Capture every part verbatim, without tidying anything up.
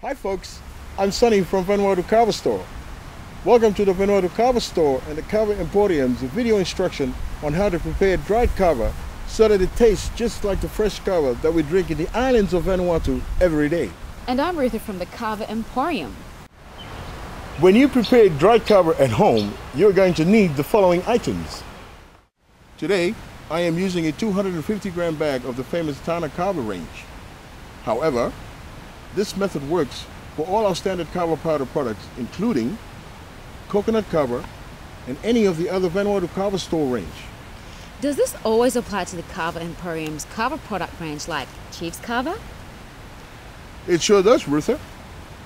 Hi folks, I'm Sunny from Vanuatu Kava Store. Welcome to the Vanuatu Kava Store and the Kava Emporium's video instruction on how to prepare dried kava so that it tastes just like the fresh kava that we drink in the islands of Vanuatu every day. And I'm Rutha from the Kava Emporium. When you prepare dried kava at home, you're going to need the following items. Today, I am using a two hundred fifty gram bag of the famous Tana Kava range. However, this method works for all our standard kava powder products, including coconut kava and any of the other Vanuatu Kava Store range. Does this always apply to the Kava Emporium's kava product range like Chief's Kava? It sure does, Rutha.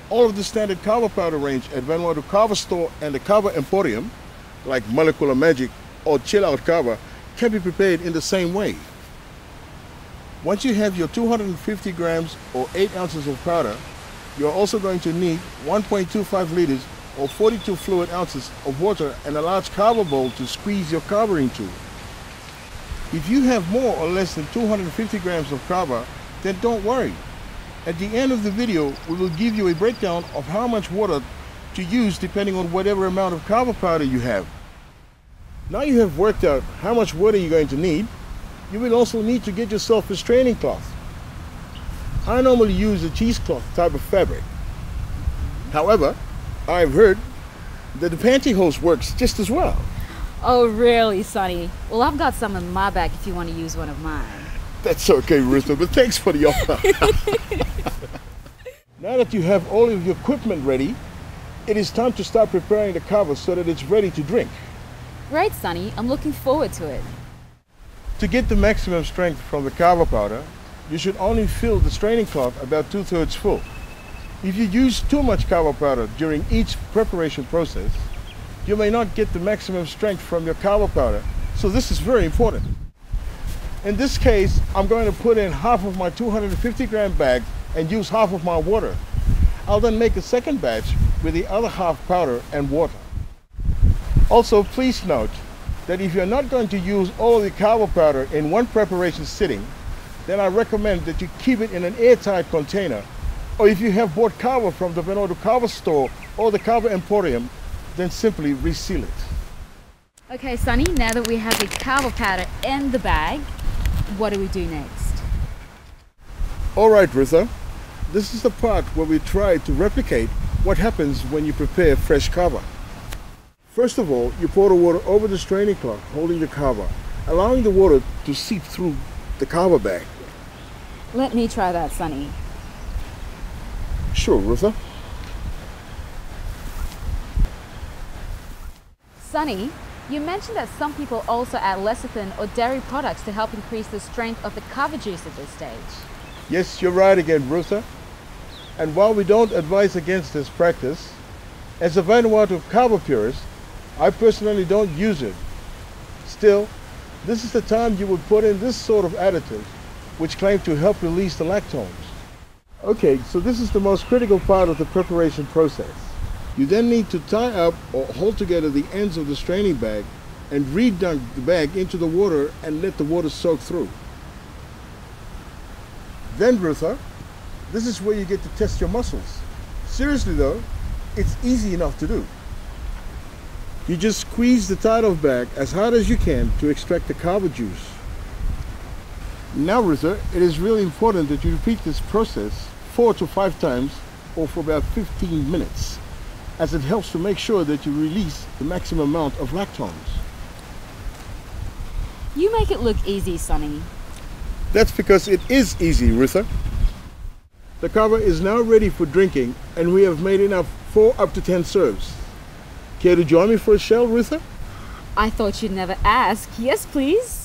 All of the standard kava powder range at Vanuatu Kava Store and the Kava Emporium, like Molecular Magic or Chill-Out Kava, can be prepared in the same way. Once you have your two hundred fifty grams or eight ounces of powder, you're also going to need one point two five liters or forty-two fluid ounces of water and a large kava bowl to squeeze your kava into. If you have more or less than two hundred fifty grams of kava, then don't worry. At the end of the video, we will give you a breakdown of how much water to use depending on whatever amount of kava powder you have. Now you have worked out how much water you're going to need, you will also need to get yourself a straining cloth. I normally use a cheesecloth type of fabric. However, I've heard that the pantyhose works just as well. Oh really, Sonny? Well, I've got some in my bag if you want to use one of mine. That's okay, Rutha, but thanks for the offer. Now that you have all of your equipment ready, it is time to start preparing the kava so that it's ready to drink. Right, Sonny. I'm looking forward to it. To get the maximum strength from the kava powder, you should only fill the straining cloth about two-thirds full. If you use too much kava powder during each preparation process, you may not get the maximum strength from your kava powder, so this is very important. In this case, I'm going to put in half of my two hundred fifty gram bag and use half of my water. I'll then make a second batch with the other half powder and water. Also, please note that if you're not going to use all of the kava powder in one preparation sitting, then I recommend that you keep it in an airtight container. Or if you have bought kava from the Vanuatu Kava Store or the Kava Emporium, then simply reseal it. Okay, Sunny, now that we have the kava powder in the bag, what do we do next? All right, Rutha, this is the part where we try to replicate what happens when you prepare fresh kava. First of all, you pour the water over the straining cloth holding your kava, allowing the water to seep through the kava bag. Let me try that, Sunny. Sure, Rutha. Sunny, you mentioned that some people also add lecithin or dairy products to help increase the strength of the kava juice at this stage. Yes, you're right again, Rutha. And while we don't advise against this practice, as a Vanuatu kava purist, I personally don't use it. Still, this is the time you would put in this sort of additives, which claim to help release the lactones. Okay, so this is the most critical part of the preparation process. You then need to tie up or hold together the ends of the straining bag and re-dunk the bag into the water and let the water soak through. Then, Rutha, this is where you get to test your muscles. Seriously though, it's easy enough to do. You just squeeze the tidal bag as hard as you can to extract the kava juice. Now, Rutha, it is really important that you repeat this process four to five times or for about fifteen minutes, as it helps to make sure that you release the maximum amount of lactones. You make it look easy, Sunny. That's because it is easy, Rutha. The kava is now ready for drinking and we have made enough for up to ten serves. Care to join me for a shell, Rutha? I thought you'd never ask. Yes, please.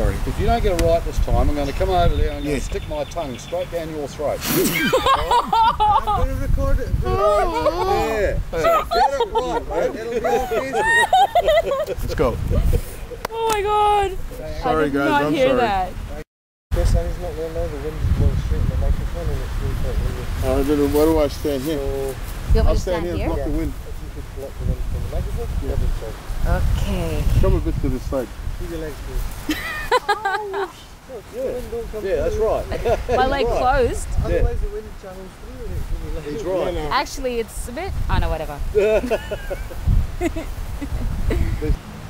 sorry. If you don't get it right this time, I'm going to come over there and I'm yes. going to stick my tongue straight down your throat. I'm going to record it. Yeah. Get it right, mate. That'll be all fancy. Let's go. Oh my god. Sorry, I did guys. Not I'm hear sorry. That. Yes, I just not well know the wind is blowing straight in the microphone and it's really quite windy. All right, then why do I stand here? So, you I'll stand here and block yeah. the wind. If you could block the wind from the microphone, yeah. that'd be okay. Come a bit to the side. Keep your legs loose. Oh, yeah. yeah, that's right. My leg closed. Yeah. Otherwise the wind channels through and it's really He's right. Yeah, no. Actually, it's a bit... Oh no, whatever.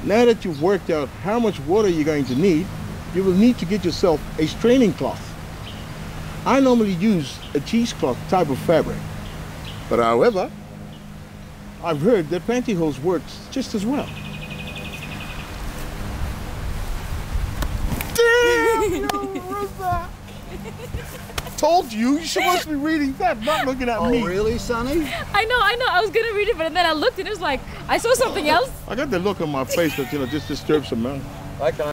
Now that you've worked out how much water you're going to need, you will need to get yourself a straining cloth. I normally use a cheesecloth type of fabric, but however, I've heard that pantyhose works just as well. Damn you, Rutha! Told you, you're supposed to be reading that, not looking at oh, me. Oh really, Sunny? I know, I know, I was gonna read it, but then I looked and it was like, I saw something else. I got the look on my face that, you know, just disturbs them, man. I can't.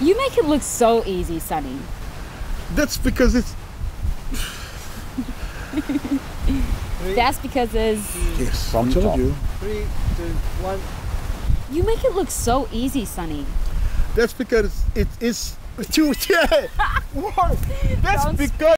You make it look so easy, Sunny. That's because it's... That's because it's... Yes, I told you. Three, two, one. You make it look so easy, Sunny. That's because it is... Too... Yeah! That's because...